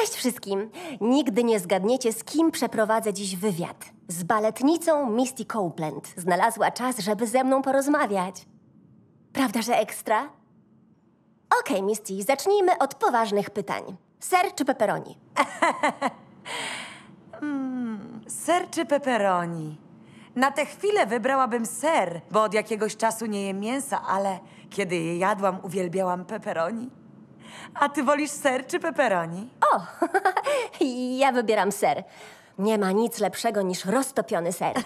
Cześć wszystkim! Nigdy nie zgadniecie, z kim przeprowadzę dziś wywiad. Z baletnicą Misty Copeland. Znalazła czas, żeby ze mną porozmawiać. Prawda, że ekstra? Okej, Misty, zacznijmy od poważnych pytań. Ser czy pepperoni? Ser czy pepperoni? Na tę chwilę wybrałabym ser, bo od jakiegoś czasu nie jem mięsa, ale kiedy je jadłam, uwielbiałam pepperoni. A ty wolisz ser czy pepperoni? O, ja wybieram ser. Nie ma nic lepszego niż roztopiony ser.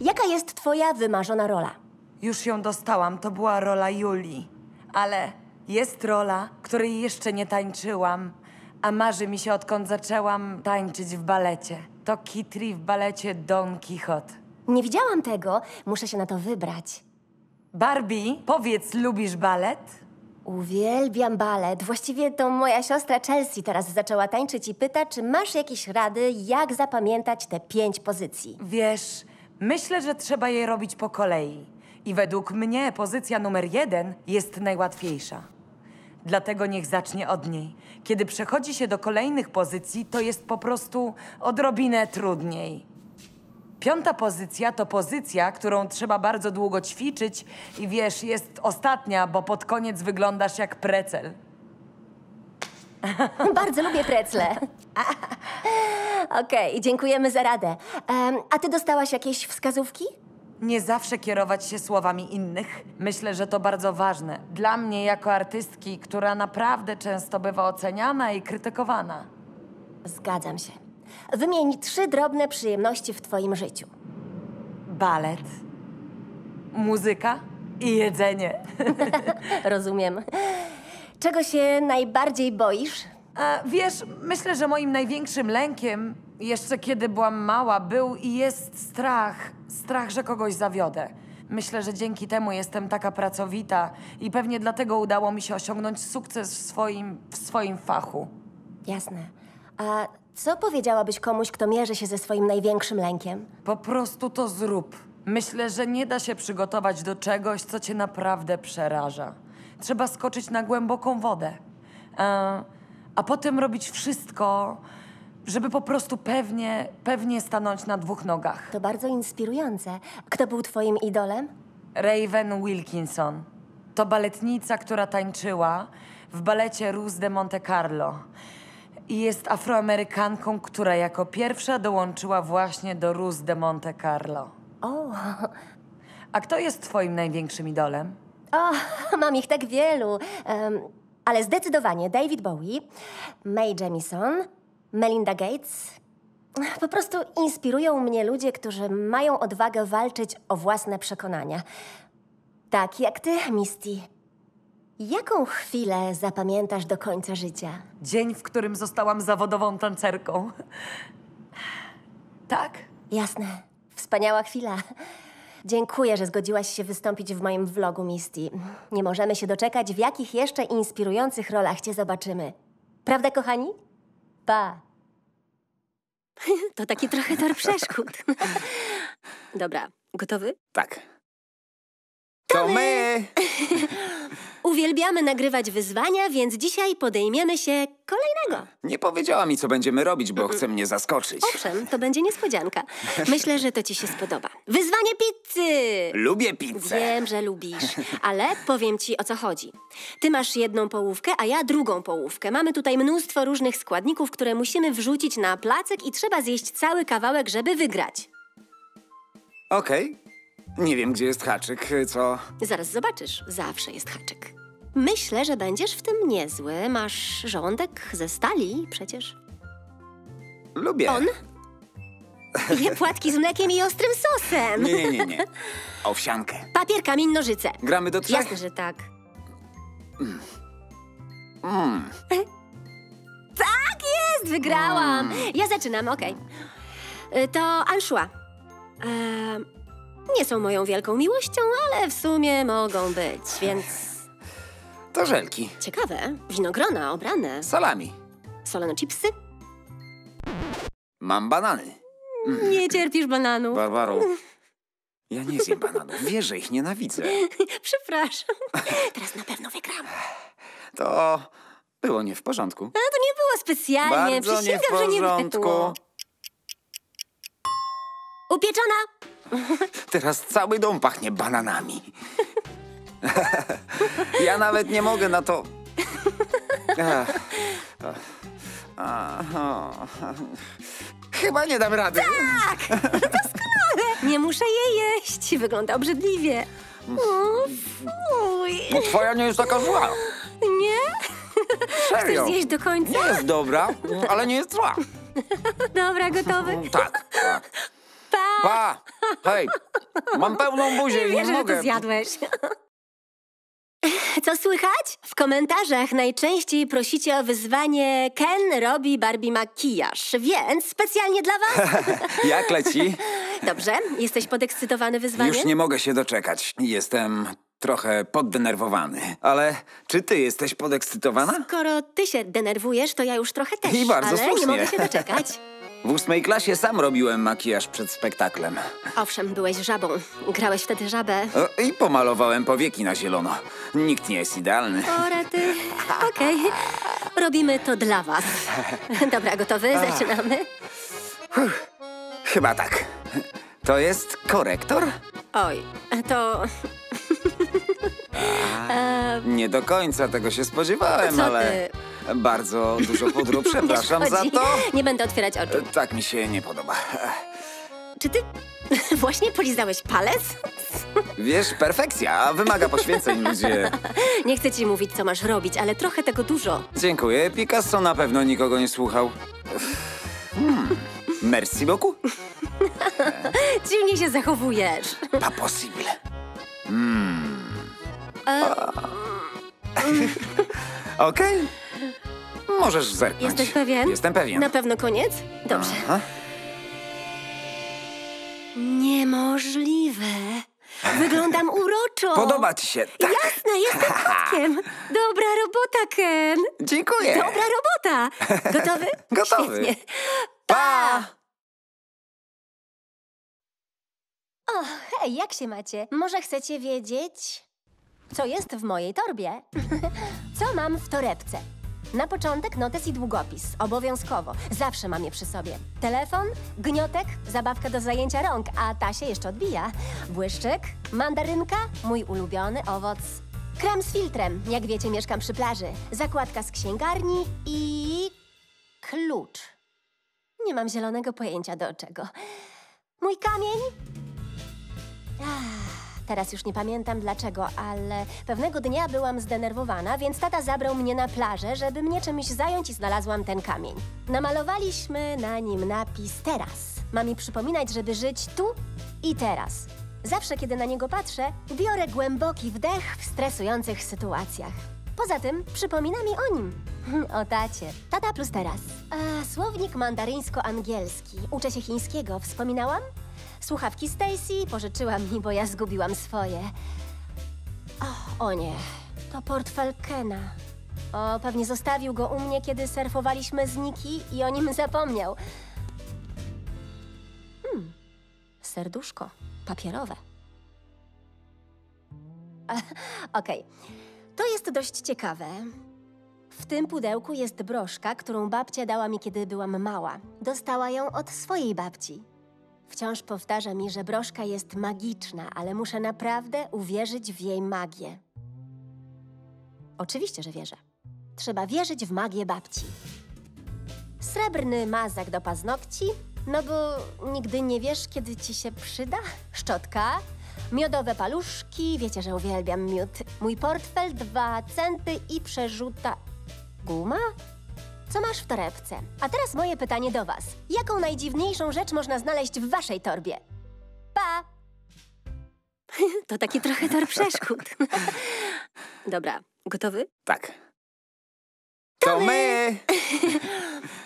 Jaka jest twoja wymarzona rola? Już ją dostałam, to była rola Julii. Ale jest rola, której jeszcze nie tańczyłam, a marzy mi się, odkąd zaczęłam tańczyć w balecie. To Kitty w balecie Don Quixote. Nie widziałam tego, muszę się na to wybrać. Barbie, powiedz, lubisz balet? Uwielbiam balet. Właściwie to moja siostra Chelsea teraz zaczęła tańczyć i pyta, czy masz jakieś rady, jak zapamiętać te 5 pozycji. Wiesz, myślę, że trzeba je robić po kolei. I według mnie pozycja numer 1 jest najłatwiejsza. Dlatego niech zacznie od niej. Kiedy przechodzi się do kolejnych pozycji, to jest po prostu odrobinę trudniej. 5. pozycja to pozycja, którą trzeba bardzo długo ćwiczyć i wiesz, jest ostatnia, bo pod koniec wyglądasz jak precel. Bardzo lubię precle. Okej, dziękujemy za radę. A ty dostałaś jakieś wskazówki? Nie zawsze kierować się słowami innych. Myślę, że to bardzo ważne. Dla mnie jako artystki, która naprawdę często bywa oceniana i krytykowana. Zgadzam się. Wymień 3 drobne przyjemności w twoim życiu. Balet, muzyka i jedzenie. Rozumiem. Czego się najbardziej boisz? Wiesz, myślę, że moim największym lękiem, jeszcze kiedy byłam mała, był i jest strach, że kogoś zawiodę. Myślę, że dzięki temu jestem taka pracowita i pewnie dlatego udało mi się osiągnąć sukces w swoim fachu. Jasne. A co powiedziałabyś komuś, kto mierzy się ze swoim największym lękiem? Po prostu to zrób. Myślę, że nie da się przygotować do czegoś, co cię naprawdę przeraża. Trzeba skoczyć na głęboką wodę, a potem robić wszystko, żeby po prostu pewnie stanąć na 2 nogach. To bardzo inspirujące. Kto był twoim idolem? Raven Wilkinson. To baletnica, która tańczyła w balecie Ruse de Monte Carlo. I jest Afroamerykanką, która jako pierwsza dołączyła właśnie do Ruse de Monte Carlo. O! A kto jest twoim największym idolem? O, mam ich tak wielu. Ale zdecydowanie David Bowie, May Jamison, Melinda Gates. Po prostu inspirują mnie ludzie, którzy mają odwagę walczyć o własne przekonania. Tak jak ty, Misty. Jaką chwilę zapamiętasz do końca życia? Dzień, w którym zostałam zawodową tancerką. Tak? Jasne. Wspaniała chwila. Dziękuję, że zgodziłaś się wystąpić w moim vlogu, Misty. Nie możemy się doczekać, w jakich jeszcze inspirujących rolach cię zobaczymy. Prawda, kochani? Pa! To taki trochę tor przeszkód. Dobra, gotowy? Tak. To my! Uwielbiamy nagrywać wyzwania, więc dzisiaj podejmiemy się kolejnego. Nie powiedziała mi, co będziemy robić, bo chce mnie zaskoczyć. Owszem, to będzie niespodzianka. Myślę, że to ci się spodoba. Wyzwanie pizzy! Lubię pizzę. Wiem, że lubisz, ale powiem ci, o co chodzi. Ty masz jedną połówkę, a ja drugą połówkę. Mamy tutaj mnóstwo różnych składników, które musimy wrzucić na placek i trzeba zjeść cały kawałek, żeby wygrać. Okej. Nie wiem, gdzie jest haczyk, co? Zaraz zobaczysz. Zawsze jest haczyk. Myślę, że będziesz w tym niezły. Masz żołądek ze stali przecież. Lubię. On je płatki z mlekiem i ostrym sosem. Nie. Owsiankę. Papier, kamień, nożyce. Gramy do 3? Jasne, że tak. Tak jest! Wygrałam! Ja zaczynam, okej. To anchois. Nie są moją wielką miłością, ale w sumie mogą być, więc... To żelki. Ciekawe. Winogrona obrane. Salami. Solone chipsy. Mam banany. Nie cierpisz bananów. Barbaro, ja nie zjem bananów. Wiesz, że ich nienawidzę. Przepraszam. Teraz na pewno wygram. To Było nie w porządku. A to nie było specjalnie. Bardzo nie w porządku. Upieczona. Teraz cały dom pachnie bananami. Ja nawet nie mogę na to... Chyba nie dam rady. Tak! Doskonale! Nie muszę jej jeść. Wygląda obrzydliwie. O, fuj. Bo twoja nie jest taka zła. Nie? Serio? Chcesz zjeść do końca? Nie jest dobra, ale nie jest zła. Dobra, gotowy? Tak, tak. Pa! Pa! Hej, mam pełną buzię i nie mogę. Wierzę, że to zjadłeś. Co słychać? W komentarzach najczęściej prosicie o wyzwanie Ken robi Barbie makijaż, więc specjalnie dla was. Jak leci? Dobrze, jesteś podekscytowany wyzwaniem? Już nie mogę się doczekać. Jestem trochę poddenerwowany. Ale czy ty jesteś podekscytowana? Skoro ty się denerwujesz, to ja już trochę też. I bardzo słusznie. Ale nie mogę się doczekać. W 8. klasie sam robiłem makijaż przed spektaklem. Owszem, byłeś żabą. Grałeś wtedy żabę. I pomalowałem powieki na zielono. Nikt nie jest idealny. O, rety. Okej. Robimy to dla was. Dobra, gotowy? Zaczynamy. Chyba tak. To jest korektor? Oj, to... Nie do końca tego się spodziewałem, ale... Bardzo dużo pudru, przepraszam za to. Nie będę otwierać oczu. Tak mi się nie podoba. Czy ty właśnie polizałeś palec? Wiesz, perfekcja wymaga poświęceń, ludzie. Nie chcę ci mówić, co masz robić, ale trochę tego dużo. Dziękuję, Picasso na pewno nikogo nie słuchał. Merci beaucoup. Dziwnie się zachowujesz. Pas possible. Okej. Możesz zerknąć. Jesteś pewien? Jestem pewien. Na pewno koniec? Dobrze. Aha. Niemożliwe. Wyglądam uroczo. Podoba ci się, tak? Jasne, jestem kotkiem. Dobra robota, Ken. Dziękuję. Dobra robota. Gotowy? Gotowy. Świetnie. Pa! O, hej, jak się macie? Może chcecie wiedzieć, co jest w mojej torbie? Co mam w torebce? Na początek notes i długopis. Obowiązkowo. Zawsze mam je przy sobie. Telefon, gniotek, zabawka do zajęcia rąk, a ta się jeszcze odbija. Błyszczyk, mandarynka, mój ulubiony owoc. Krem z filtrem. Jak wiecie, mieszkam przy plaży. Zakładka z księgarni i... klucz. Nie mam zielonego pojęcia do czego. Mój kamień? Teraz już nie pamiętam dlaczego, ale pewnego dnia byłam zdenerwowana, więc tata zabrał mnie na plażę, żeby mnie czymś zająć i znalazłam ten kamień. Namalowaliśmy na nim napis teraz. Ma mi przypominać, żeby żyć tu i teraz. Zawsze, kiedy na niego patrzę, biorę głęboki wdech w stresujących sytuacjach. Poza tym przypomina mi o nim. O tacie. Tata plus teraz. Słownik mandaryńsko-angielski. Uczę się chińskiego. Wspominałam? Słuchawki Stacy pożyczyła mi, bo ja zgubiłam swoje. O nie, to portfel Kena. O, pewnie zostawił go u mnie, kiedy surfowaliśmy z Niki i o nim zapomniał. Serduszko papierowe. Okej. To jest dość ciekawe. W tym pudełku jest broszka, którą babcia dała mi, kiedy byłam mała. Dostała ją od swojej babci. Wciąż powtarza mi, że broszka jest magiczna, ale muszę naprawdę uwierzyć w jej magię. Oczywiście, że wierzę. Trzeba wierzyć w magię babci. Srebrny mazak do paznokci, no bo nigdy nie wiesz, kiedy ci się przyda. Szczotka, miodowe paluszki, wiecie, że uwielbiam miód. Mój portfel, 2 centy i przerzuta... Guma? Co masz w torebce? A teraz moje pytanie do was. Jaką najdziwniejszą rzecz można znaleźć w waszej torbie? Pa! To taki trochę tor przeszkód. Dobra, gotowy? Tak. To my!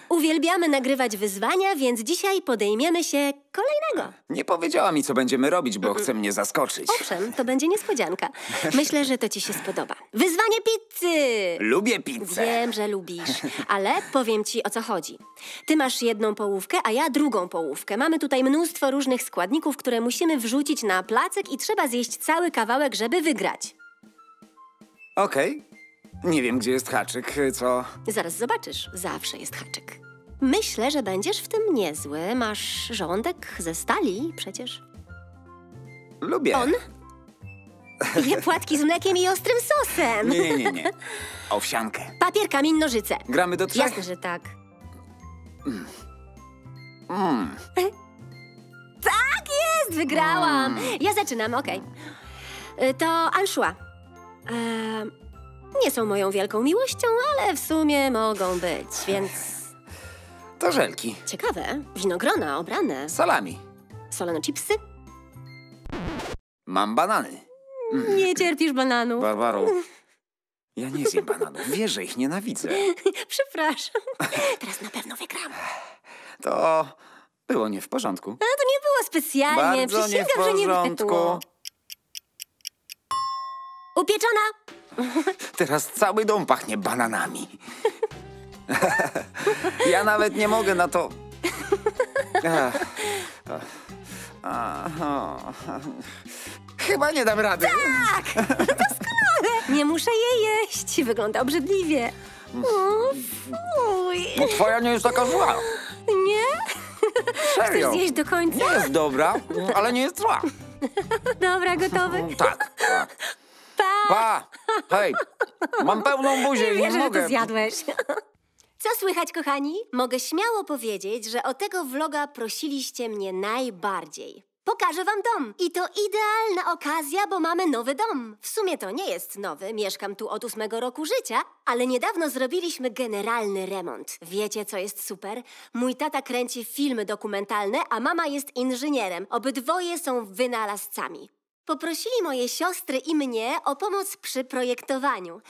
Uwielbiamy nagrywać wyzwania, więc dzisiaj podejmiemy się kolejnego. Nie powiedziała mi, co będziemy robić, bo chce mnie zaskoczyć. Owszem, to będzie niespodzianka. Myślę, że to ci się spodoba. Wyzwanie pizzy! Lubię pizzę. Wiem, że lubisz, ale powiem ci, o co chodzi. Ty masz jedną połówkę, a ja drugą połówkę. Mamy tutaj mnóstwo różnych składników, które musimy wrzucić na placek i trzeba zjeść cały kawałek, żeby wygrać. Okej. Nie wiem, gdzie jest haczyk, co? Zaraz zobaczysz, zawsze jest haczyk. Myślę, że będziesz w tym niezły. Masz żołądek ze stali przecież. Lubię. On? Je płatki z mlekiem i ostrym sosem. Nie. Owsiankę. Papier, kamień, nożyce. Gramy do 3? Jasne, że tak. Tak jest, wygrałam. Ja zaczynam, okej. To anchois. Nie są moją wielką miłością, ale w sumie mogą być, więc... To żelki. Ciekawe. Winogrona, obrane. Salami. Solone chipsy. Mam banany. Nie cierpisz bananów. Barbaro, ja nie zjem bananów. Wiesz, że ich nienawidzę. Przepraszam. Teraz na pewno wygram. To było nie w porządku. A to nie było specjalnie. Bardzo przysięgam, że nie wytytuło. Upieczona. Teraz cały dom pachnie bananami. Ja nawet nie mogę na to... Chyba nie dam rady. Tak! Doskonale! Nie muszę jej jeść. Wygląda obrzydliwie. O, fuj. Bo twoja nie jest taka zła. Nie? Serio? Chcesz zjeść do końca? Nie jest dobra, ale nie jest zła. Dobra, gotowy? Tak. Pa! Hej, mam pełną buzię i nie mogę. Wierzę, że to zjadłeś. Co słychać, kochani? Mogę śmiało powiedzieć, że o tego vloga prosiliście mnie najbardziej. Pokażę wam dom. I to idealna okazja, bo mamy nowy dom. W sumie to nie jest nowy, mieszkam tu od 8 roku życia, ale niedawno zrobiliśmy generalny remont. Wiecie, co jest super? Mój tata kręci filmy dokumentalne, a mama jest inżynierem. Obydwoje są wynalazcami. Poprosili moje siostry i mnie o pomoc przy projektowaniu.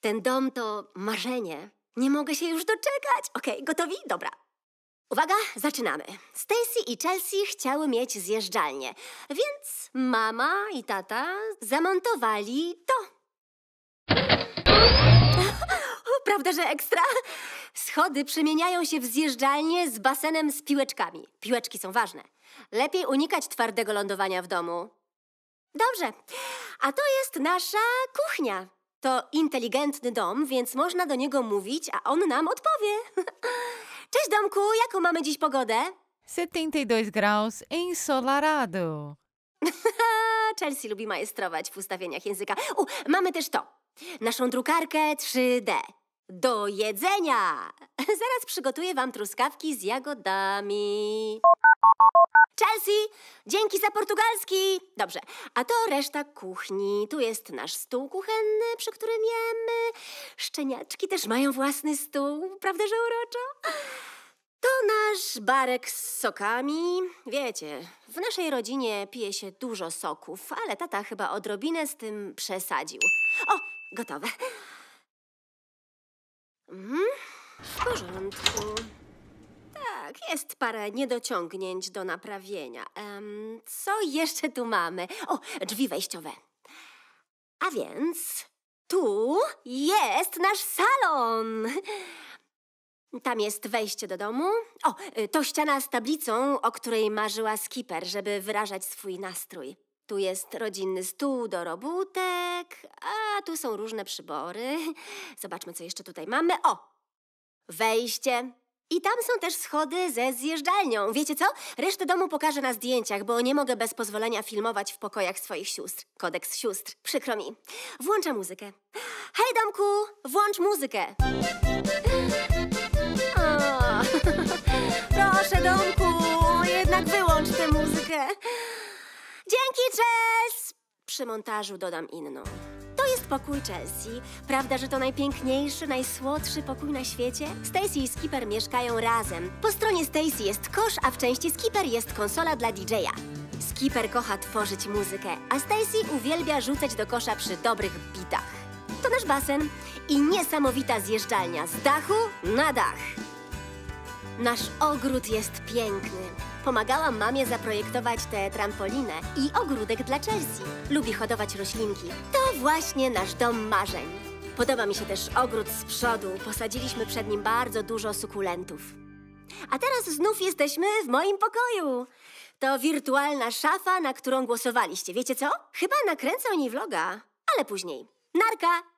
Ten dom to marzenie. Nie mogę się już doczekać. Okej, gotowi? Dobra. Uwaga, zaczynamy. Stacy i Chelsea chciały mieć zjeżdżalnię, więc mama i tata zamontowali to. Prawda, że ekstra? Schody przemieniają się w zjeżdżalnię z basenem z piłeczkami. Piłeczki są ważne. Lepiej unikać twardego lądowania w domu. Dobrze, a to jest nasza kuchnia. To inteligentny dom, więc można do niego mówić, a on nam odpowie. Cześć, domku, jaką mamy dziś pogodę? 72 graus ensolarado. Chelsea lubi majstrować w ustawieniach języka. Mamy też to. Naszą drukarkę 3D. Do jedzenia! Zaraz przygotuję wam truskawki z jagodami. Chelsea, dzięki za portugalski! Dobrze, a to reszta kuchni. Tu jest nasz stół kuchenny, przy którym jemy. Szczeniaczki też mają własny stół, prawda, że uroczo? To nasz barek z sokami. Wiecie, w naszej rodzinie pije się dużo soków, ale tata chyba odrobinę z tym przesadził. O, gotowe. W porządku. Tak, jest parę niedociągnięć do naprawienia. Co jeszcze tu mamy? O, drzwi wejściowe. A więc tu jest nasz salon. Tam jest wejście do domu. O, to ściana z tablicą, o której marzyła Skipper, żeby wyrażać swój nastrój. Tu jest rodzinny stół do robótek, a tu są różne przybory. Zobaczmy, co jeszcze tutaj mamy. O, wejście. I tam są też schody ze zjeżdżalnią. Wiecie co? Resztę domu pokażę na zdjęciach, bo nie mogę bez pozwolenia filmować w pokojach swoich sióstr. Kodeks sióstr. Przykro mi. Włączę muzykę. Hej, domku, włącz muzykę. Proszę, domku, jednak wyłącz tę muzykę. Dzięki, Chelsea! Przy montażu dodam inną. To jest pokój Chelsea. Prawda, że to najpiękniejszy, najsłodszy pokój na świecie? Stacy i Skipper mieszkają razem. Po stronie Stacy jest kosz, a w części Skipper jest konsola dla DJ-a. Skipper kocha tworzyć muzykę, a Stacy uwielbia rzucać do kosza przy dobrych bitach. To nasz basen i niesamowita zjeżdżalnia z dachu na dach. Nasz ogród jest piękny. Pomagałam mamie zaprojektować tę trampolinę i ogródek dla Chelsea. Lubi hodować roślinki. To właśnie nasz dom marzeń. Podoba mi się też ogród z przodu. Posadziliśmy przed nim bardzo dużo sukulentów. A teraz znów jesteśmy w moim pokoju. To wirtualna szafa, na którą głosowaliście. Wiecie co? Chyba nakręcę o niej vloga, ale później. Narka!